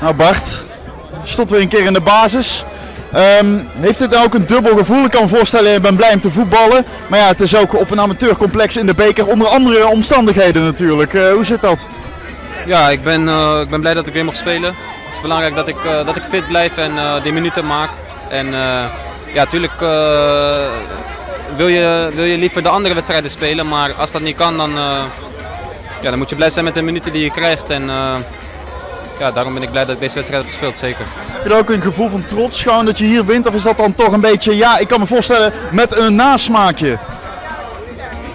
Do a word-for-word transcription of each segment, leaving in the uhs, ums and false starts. Nou Bart, stond weer een keer in de basis. Um, heeft dit nou ook een dubbel gevoel? Ik kan me voorstellen, ik ben blij om te voetballen. Maar ja, het is ook op een amateurcomplex in de beker onder andere omstandigheden natuurlijk. Uh, hoe zit dat? Ja, ik ben, uh, ik ben blij dat ik weer mag spelen. Het is belangrijk dat ik, uh, dat ik fit blijf en uh, die minuten maak. En uh, ja, natuurlijk uh, wil, je, wil je liever de andere wedstrijden spelen. Maar als dat niet kan, dan, uh, ja, dan moet je blij zijn met de minuten die je krijgt. En, uh, Ja, daarom ben ik blij dat ik deze wedstrijd heb gespeeld, zeker. Heb je ook een gevoel van trots gewoon dat je hier wint? Of is dat dan toch een beetje, ja, ik kan me voorstellen, met een nasmaakje?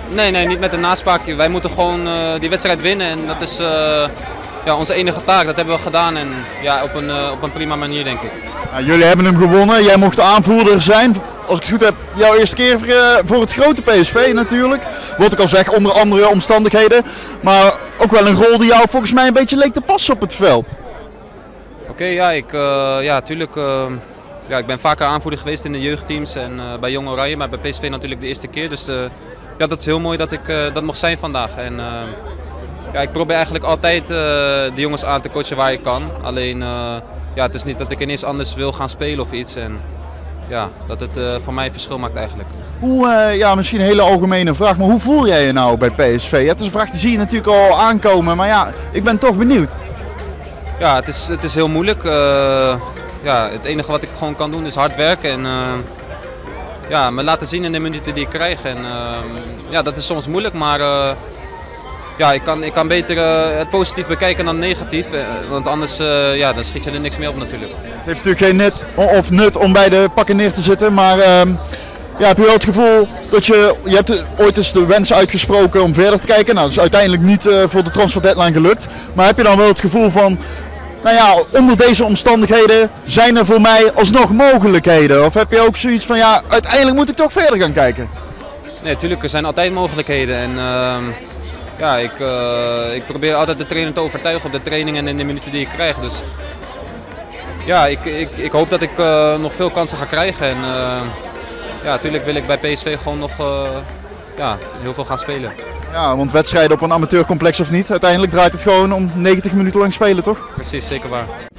Nee, nee, niet met een nasmaakje. Wij moeten gewoon uh, die wedstrijd winnen. En dat is uh, ja, onze enige taak. Dat hebben we gedaan en ja, op, een, uh, op een prima manier, denk ik. Nou, jullie hebben hem gewonnen. Jij mocht de aanvoerder zijn. Als ik het goed heb, jouw eerste keer voor het grote P S V natuurlijk. Wat ik al zeg, onder andere omstandigheden. Maar ook wel een rol die jou volgens mij een beetje leek te passen op het veld. Oké, okay, ja, ik, uh, ja, tuurlijk, uh, ja, ik ben vaker aanvoerder geweest in de jeugdteams en uh, bij Jong Oranje. Maar bij P S V natuurlijk de eerste keer. Dus uh, ja, dat is heel mooi dat ik uh, dat mag zijn vandaag. En, uh, ja, ik probeer eigenlijk altijd uh, de jongens aan te coachen waar ik kan. Alleen, uh, ja, het is niet dat ik ineens anders wil gaan spelen of iets. En, ja, dat het uh, voor mij verschil maakt eigenlijk. Hoe, uh, ja, misschien een hele algemene vraag, maar hoe voel jij je nou bij P S V? Ja, het is een vraag die zie je natuurlijk al aankomen, maar ja, ik ben toch benieuwd. Ja, het is, het is heel moeilijk. Uh, ja, het enige wat ik gewoon kan doen is hard werken en uh, ja, me laten zien in de minuten die ik krijg. En, uh, ja, dat is soms moeilijk, maar uh, ja, ik, kan, ik kan beter uh, het positief bekijken dan negatief, want anders uh, ja, dan schiet je er niks meer op natuurlijk. Het heeft natuurlijk geen net of nut om bij de pakken neer te zitten, maar uh, ja, heb je wel het gevoel dat je, je hebt ooit eens de wens uitgesproken om verder te kijken. Nou, dat is uiteindelijk niet uh, voor de transfer deadline gelukt, maar heb je dan wel het gevoel van, nou ja, onder deze omstandigheden zijn er voor mij alsnog mogelijkheden? Of heb je ook zoiets van, ja, uiteindelijk moet ik toch verder gaan kijken? Nee, natuurlijk, er zijn altijd mogelijkheden en... Uh... Ja, ik, uh, ik probeer altijd de trainer te overtuigen op de training en in de minuten die ik krijg. Dus ja, ik, ik, ik hoop dat ik uh, nog veel kansen ga krijgen. En uh, ja, natuurlijk wil ik bij P S V gewoon nog uh, ja, heel veel gaan spelen. Ja, want wedstrijden op een amateurcomplex of niet, uiteindelijk draait het gewoon om negentig minuten lang spelen, toch? Precies, zeker waar.